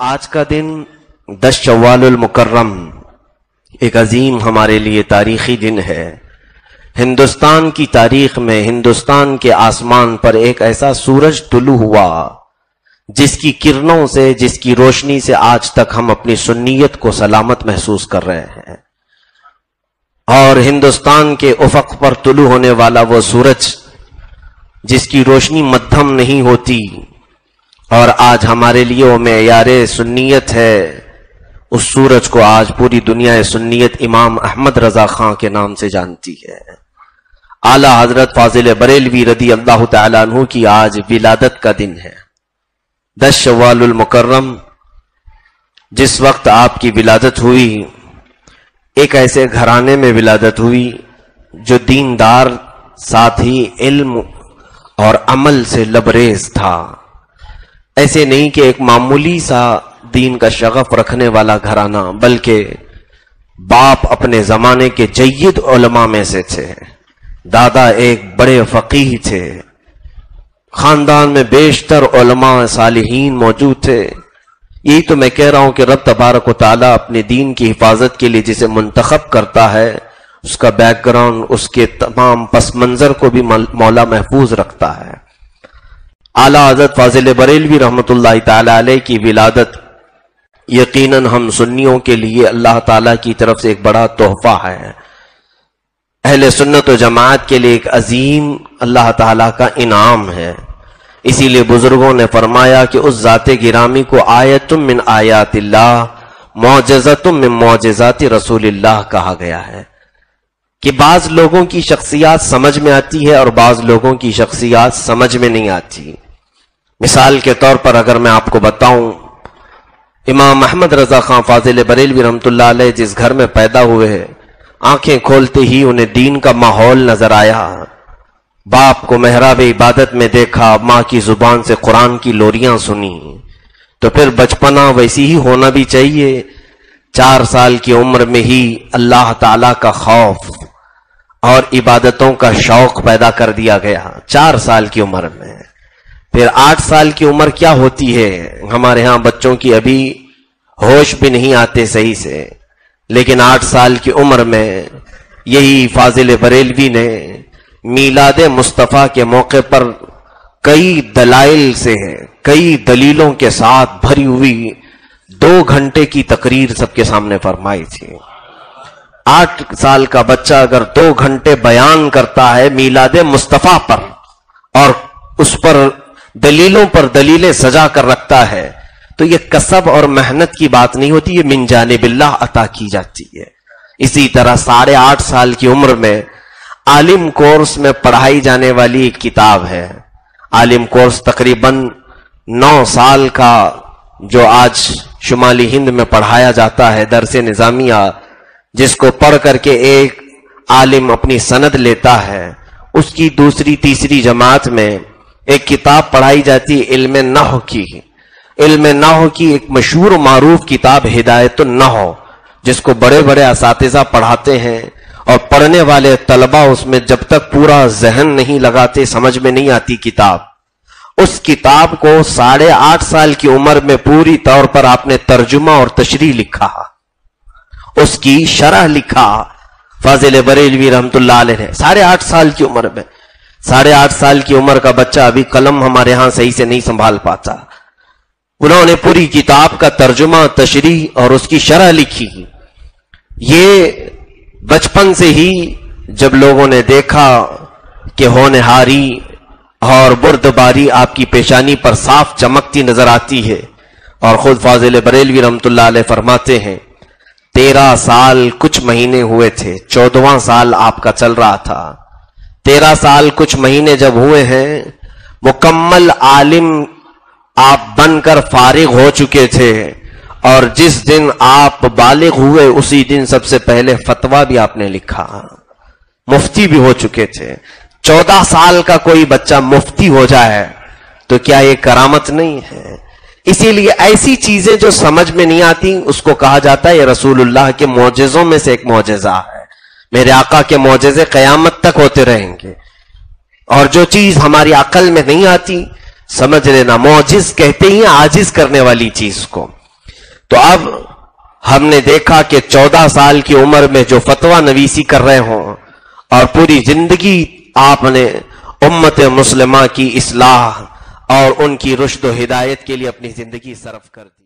आज का दिन 10 शव्वालुल मुकर्रम एक अजीम हमारे लिए तारीखी दिन है। हिंदुस्तान की तारीख में हिंदुस्तान के आसमान पर एक ऐसा सूरज तुलू हुआ जिसकी किरणों से, जिसकी रोशनी से आज तक हम अपनी सुन्नियत को सलामत महसूस कर रहे हैं। और हिंदुस्तान के उफक पर तुलू होने वाला वो सूरज जिसकी रोशनी मध्यम नहीं होती और आज हमारे लिए वो मेयारे सुन्नियत है, उस सूरज को आज पूरी दुनिया सुन्नियत इमाम अहमद रजा खां के नाम से जानती है। आला हजरत फाजिल बरेलवी रदी अल्लाह तआला अन्हु की आज विलादत का दिन है। 10 शव्वालुल मुकर्रम जिस वक्त आपकी विलादत हुई, एक ऐसे घराने में विलादत हुई जो दीनदार साथ ही इल्म और अमल से लबरेज था। ऐसे नहीं कि एक मामूली सा दीन का शगफ रखने वाला घराना, बल्कि बाप अपने जमाने के जय्यद उलमा में से थे, दादा एक बड़े फकीह थे, खानदान में बेशतर उलमा सालिहीन मौजूद थे। यही तो मैं कह रहा हूं कि रब तबारक व तआला अपने दीन की हिफाजत के लिए जिसे मुंतखब करता है, उसका बैकग्राउंड, उसके तमाम पस मंजर को भी मौला महफूज रखता है। आला हज़रत फाज़िल बरेलवी रहमतुल्लाह ताला अलैह की विलादत यकीनन हम सुन्नियों के लिए अल्लाह ताला की तरफ से एक बड़ा तोहफा है। अहले सुन्नत व जमात के लिए एक अजीम अल्लाह ताला का इनाम है। इसीलिए बुजुर्गों ने फरमाया कि उस जाते गिरामी को आयतुम मिन आयातिल्लाह, मौजज़तुम मिन मौजज़ाति रसूलिल्लाह कहा गया है कि बाज लोगों की शख्सियत समझ में आती है और बाज लोगों की शख्सियत समझ में नहीं आती। मिसाल के तौर पर अगर मैं आपको बताऊं, इमाम अहमद रजा खां फाजिल बरेलवी रहमतुल्लाह अलैह जिस घर में पैदा हुए, आंखें खोलते ही उन्हें दीन का माहौल नजर आया। बाप को मेहराब इबादत में देखा, माँ की जुबान से कुरान की लोरियां सुनी, तो फिर बचपना वैसी ही होना भी चाहिए। 4 साल की उम्र में ही अल्लाह ताला का खौफ और इबादतों का शौक पैदा कर दिया गया, 4 साल की उम्र में। फिर 8 साल की उम्र क्या होती है, हमारे यहाँ बच्चों की अभी होश भी नहीं आते सही से, लेकिन 8 साल की उम्र में यही फाजिल बरेलवी ने मीलादे मुस्तफ़ा के मौके पर कई दलाइल से, कई दलीलों के साथ भरी हुई 2 घंटे की तकरीर सबके सामने फरमाई थी। 8 साल का बच्चा अगर 2 घंटे बयान करता है मीलादे मुस्तफ़ा पर और उस पर दलीलों पर दलीलें सजा कर रखता है, तो ये कसब और मेहनत की बात नहीं होती, ये मिन जानिबिल्लाह अता की जाती है। इसी तरह 8.5 साल की उम्र में आलिम कोर्स में पढ़ाई जाने वाली एक किताब है। आलिम कोर्स तकरीबन 9 साल का जो आज शुमाली हिंद में पढ़ाया जाता है, दरसे निजामिया, जिसको पढ़ करके एक आलिम अपनी सनद लेता है, उसकी दूसरी तीसरी जमात में एक किताब पढ़ाई जाती है इल्मे नह की। इल्मे नह की एक मशहूर मारूफ किताब हिदायत नह, जिसको बड़े बड़े असातिज़ा पढ़ाते हैं और पढ़ने वाले तलबा उसमें जब तक पूरा जहन नहीं लगाते समझ में नहीं आती किताब। उस किताब को 8.5 साल की उम्र में पूरी तौर पर आपने तर्जुमा और तशरीह लिखा, उसकी शरह लिखा फाजिल बरेलवी रहमतुल्लाह अलैह ने 8.5 साल की उम्र में। 8.5 साल की उम्र का बच्चा अभी कलम हमारे यहां सही से नहीं संभाल पाता। उन्होंने पूरी किताब का तर्जुमा, तशरीह और उसकी शरह लिखी। ये बचपन से ही जब लोगों ने देखा कि होनहारी और बुर्दबारी आपकी पेशानी पर साफ चमकती नजर आती है, और खुद फाजिल बरेलवी रहमतुल्लाह अलैह फरमाते हैं 13 साल कुछ महीने हुए थे, 14वां साल आपका चल रहा था। 13 साल कुछ महीने जब हुए हैं, मुकम्मल आलिम आप बनकर फारिग हो चुके थे, और जिस दिन आप बालिग हुए उसी दिन सबसे पहले फतवा भी आपने लिखा, मुफ्ती भी हो चुके थे। 14 साल का कोई बच्चा मुफ्ती हो जाए तो क्या ये करामत नहीं है? इसीलिए ऐसी चीजें जो समझ में नहीं आती उसको कहा जाता है ये रसूलुल्लाह के मौजज़ों में से एक मौजज़ा है। मेरे आका के मौजज़े कयामत तक होते रहेंगे, और जो चीज हमारी अकल में नहीं आती समझ लेना मौजिज़ कहते ही आजिज करने वाली चीज को। तो अब हमने देखा कि 14 साल की उम्र में जो फतवा नवीसी कर रहे हों और पूरी जिंदगी आपने उम्मत मुस्लिमा की इस्लाह और उनकी रुश्द व हिदायत के लिए अपनी जिंदगी सर्व कर दी।